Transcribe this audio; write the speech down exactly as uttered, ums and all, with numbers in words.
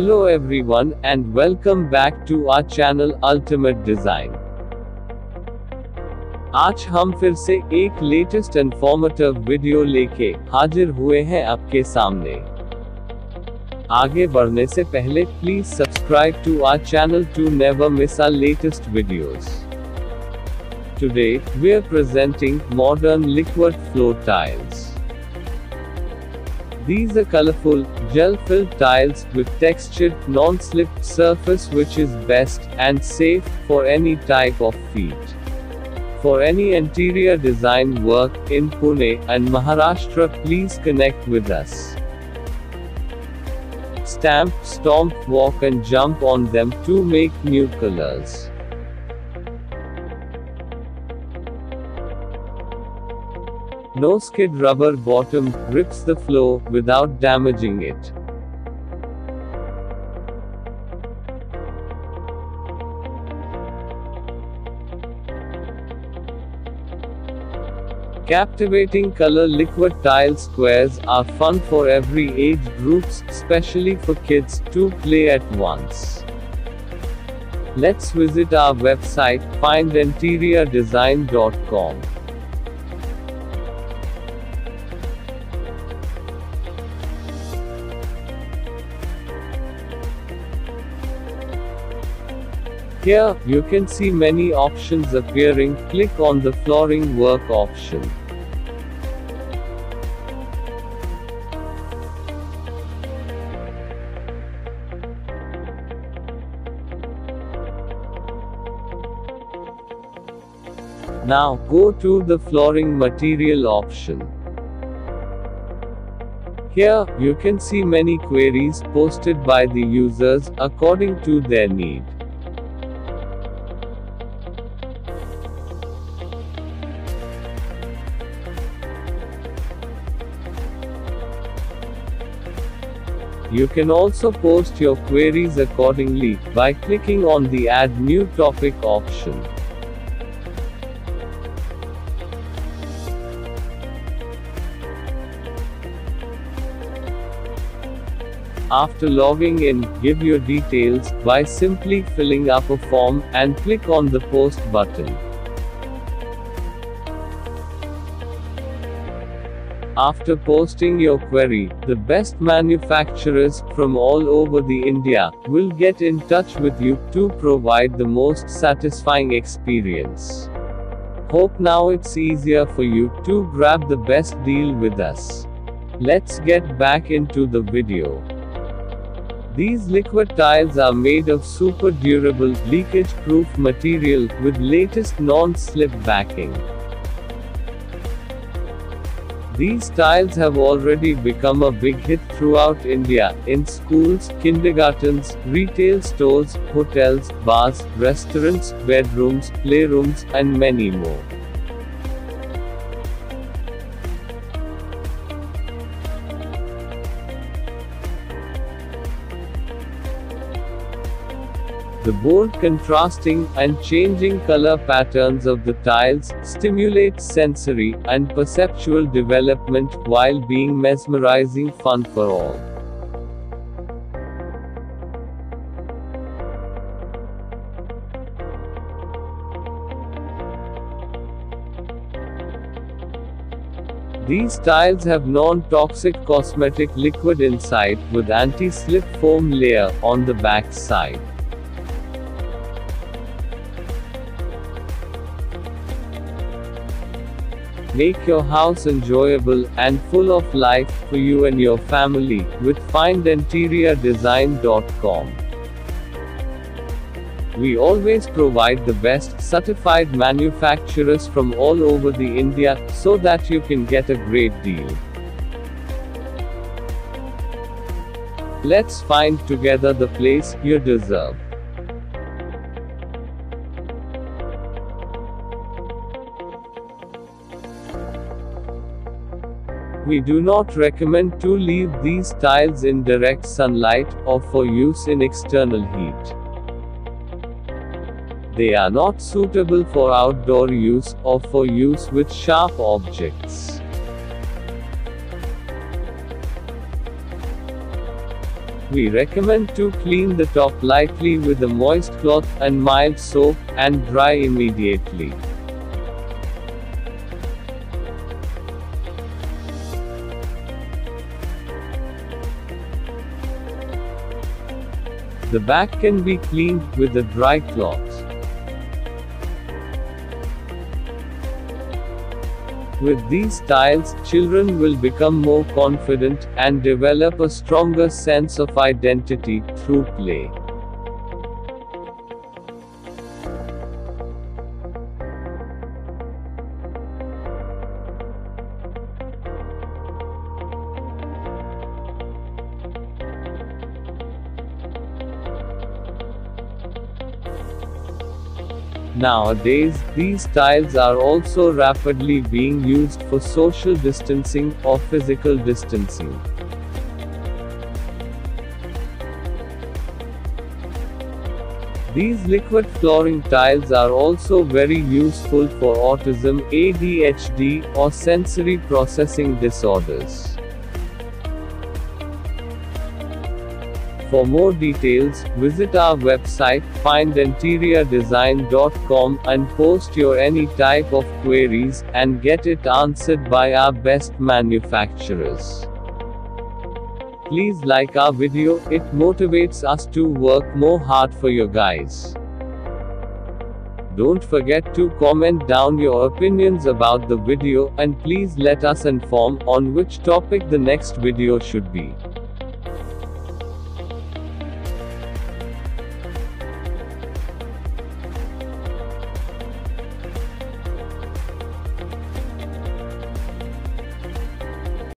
Hello everyone, and welcome back to our channel Ultimate Design. आज हम फिर से एक लेटेस्ट इन्फॉर्मेटिव वीडियो लेके हाजिर हुए हैं आपके सामने। आगे बढ़ने से पहले please subscribe to our channel to never miss our latest videos. Today we are presenting modern liquid floor tiles. These are colorful, gel-filled tiles with textured, non-slip surface which is best and safe for any type of feet. For any interior design work in Pune and Maharashtra, please connect with us. Stamp, stomp, walk and jump on them to make new colors. No skid rubber bottom grips the floor without damaging it. Captivating color liquid tile squares are fun for every age groups, especially for kids to play at once. Let's visit our website find interior design dot com. Here, you can see many options appearing. Click on the flooring work option. Now, go to the flooring material option. Here, you can see many queries posted by the users, according to their need. You can also post your queries accordingly by clicking on the Add New Topic option. After logging in, give your details by simply filling up a form and click on the Post button. After posting your query, the best manufacturers from all over the India will get in touch with you to provide the most satisfying experience. Hope now it's easier for you to grab the best deal with us. Let's get back into the video. These liquid tiles are made of super durable, leakage-proof material with latest non-slip backing. These tiles have already become a big hit throughout India, in schools, kindergartens, retail stores, hotels, bars, restaurants, bedrooms, playrooms, and many more. The bold contrasting and changing color patterns of the tiles stimulate sensory and perceptual development while being mesmerizing fun for all. These tiles have non-toxic cosmetic liquid inside with anti-slip foam layer on the back side. Make your house enjoyable and full of life for you and your family with find interior design dot com. We always provide the best certified manufacturers from all over the India so that you can get a great deal. Let's find together the place you deserve. We do not recommend to leave these tiles in direct sunlight or for use in external heat. They are not suitable for outdoor use or for use with sharp objects. We recommend to clean the top lightly with a moist cloth and mild soap, and dry immediately. The back can be cleaned with a dry cloth. With these styles, children will become more confident and develop a stronger sense of identity through play. Nowadays, these styles are also rapidly being used for social distancing or physical distancing. These liquid flooring tiles are also very useful for autism, A D H D, or sensory processing disorders. For more details, visit our website, Find Interior Design dot com, and post your any type of queries, and get it answered by our best manufacturers. Please like our video, it motivates us to work more hard for you guys. Don't forget to comment down your opinions about the video, and please let us inform on which topic the next video should be.